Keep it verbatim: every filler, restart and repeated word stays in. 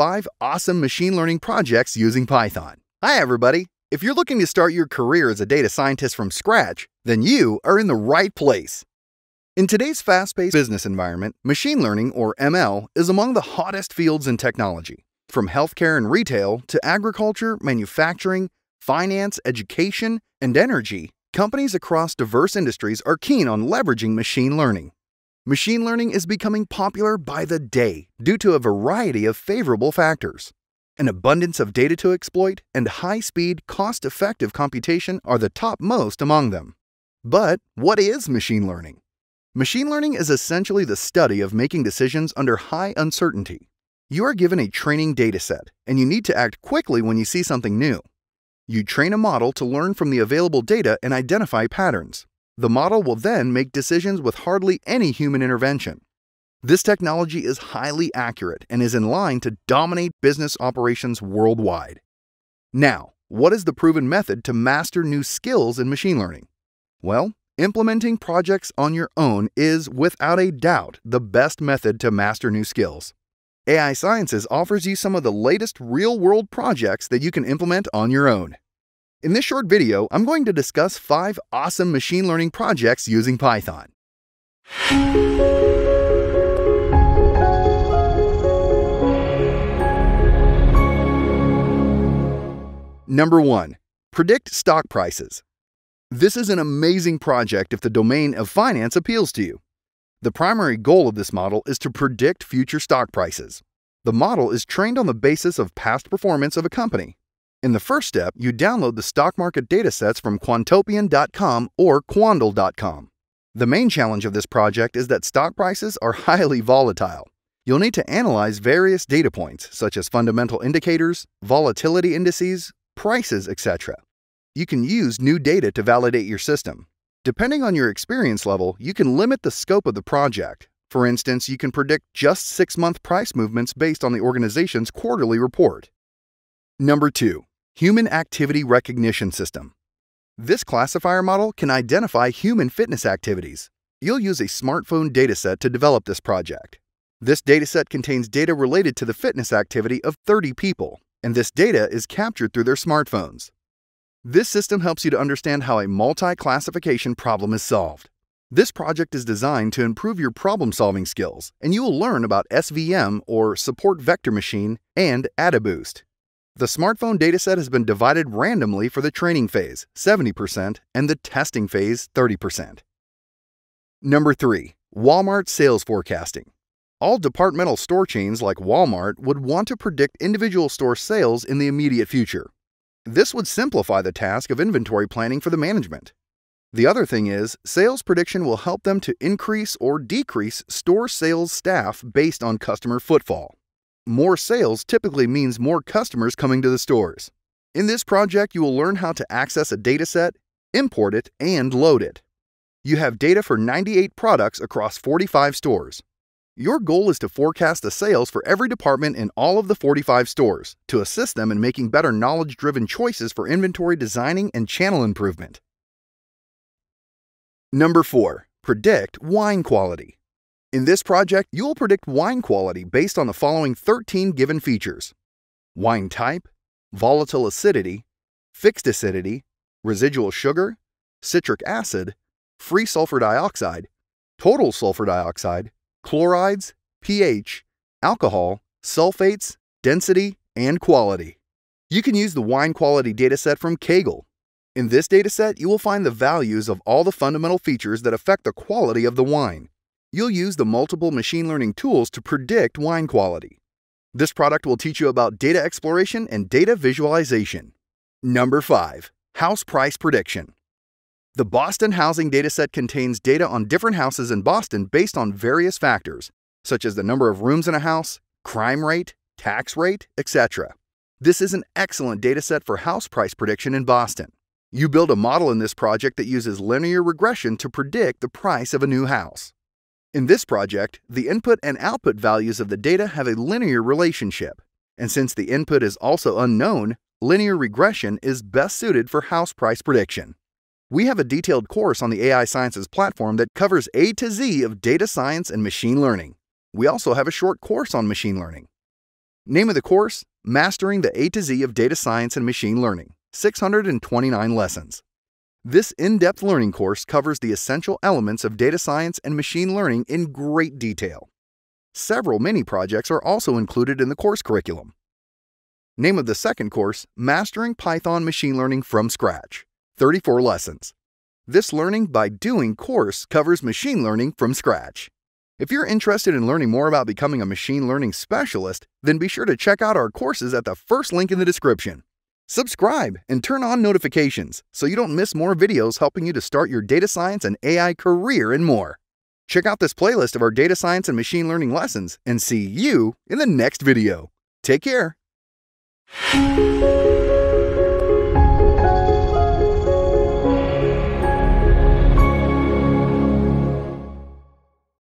five awesome machine learning projects using Python. Hi everybody! If you're looking to start your career as a data scientist from scratch, then you are in the right place. In today's fast-paced business environment, machine learning, or M L, is among the hottest fields in technology. From healthcare and retail to agriculture, manufacturing, finance, education, and energy, companies across diverse industries are keen on leveraging machine learning. Machine learning is becoming popular by the day due to a variety of favorable factors. An abundance of data to exploit and high-speed, cost-effective computation are the topmost among them. But what is machine learning? Machine learning is essentially the study of making decisions under high uncertainty. You are given a training dataset, and you need to act quickly when you see something new. You train a model to learn from the available data and identify patterns. The model will then make decisions with hardly any human intervention. This technology is highly accurate and is in line to dominate business operations worldwide. Now, what is the proven method to master new skills in machine learning? Well, implementing projects on your own is, without a doubt, the best method to master new skills. A I Sciences offers you some of the latest real-world projects that you can implement on your own. In this short video, I'm going to discuss five awesome machine learning projects using Python. Number one. Predict stock prices. This is an amazing project if the domain of finance appeals to you. The primary goal of this model is to predict future stock prices. The model is trained on the basis of past performance of a company. In the first step, you download the stock market datasets from Quantopian dot com or Quandl dot com. The main challenge of this project is that stock prices are highly volatile. You'll need to analyze various data points, such as fundamental indicators, volatility indices, prices, et cetera. You can use new data to validate your system. Depending on your experience level, you can limit the scope of the project. For instance, you can predict just six-month price movements based on the organization's quarterly report. Number two. Human Activity Recognition System. This classifier model can identify human fitness activities. You'll use a smartphone dataset to develop this project. This dataset contains data related to the fitness activity of thirty people, and this data is captured through their smartphones. This system helps you to understand how a multi-classification problem is solved. This project is designed to improve your problem-solving skills, and you will learn about S V M, or Support Vector Machine, and Adaboost. The smartphone dataset has been divided randomly for the training phase, seventy percent, and the testing phase, thirty percent. Number three. Walmart Sales Forecasting. All departmental store chains like Walmart would want to predict individual store sales in the immediate future. This would simplify the task of inventory planning for the management. The other thing is, sales prediction will help them to increase or decrease store sales staff based on customer footfall. More sales typically means more customers coming to the stores. In this project, you will learn how to access a dataset, import it, and load it. You have data for ninety-eight products across forty-five stores. Your goal is to forecast the sales for every department in all of the forty-five stores to assist them in making better knowledge-driven choices for inventory designing and channel improvement. Number four. Predict wine quality. In this project, you will predict wine quality based on the following thirteen given features: wine type, volatile acidity, fixed acidity, residual sugar, citric acid, free sulfur dioxide, total sulfur dioxide, chlorides, pH, alcohol, sulfates, density, and quality. You can use the wine quality dataset from Kaggle. In this dataset, you will find the values of all the fundamental features that affect the quality of the wine. You'll use the multiple machine learning tools to predict wine quality. This product will teach you about data exploration and data visualization. Number five. House Price Prediction. The Boston housing dataset contains data on different houses in Boston based on various factors, such as the number of rooms in a house, crime rate, tax rate, et cetera. This is an excellent dataset for house price prediction in Boston. You build a model in this project that uses linear regression to predict the price of a new house. In this project, the input and output values of the data have a linear relationship, and since the input is also unknown, linear regression is best suited for house price prediction. We have a detailed course on the A I Sciences platform that covers A to Z of data science and machine learning. We also have a short course on machine learning. Name of the course, Mastering the A to Z of Data Science and Machine Learning, six hundred twenty-nine lessons. This in-depth learning course covers the essential elements of data science and machine learning in great detail. Several mini projects are also included in the course curriculum. Name of the second course, Mastering Python Machine Learning from Scratch, thirty-four lessons. This Learning by Doing course covers machine learning from scratch. If you're interested in learning more about becoming a machine learning specialist, then be sure to check out our courses at the first link in the description. Subscribe and turn on notifications so you don't miss more videos helping you to start your data science and A I career and more. Check out this playlist of our data science and machine learning lessons and see you in the next video. Take care.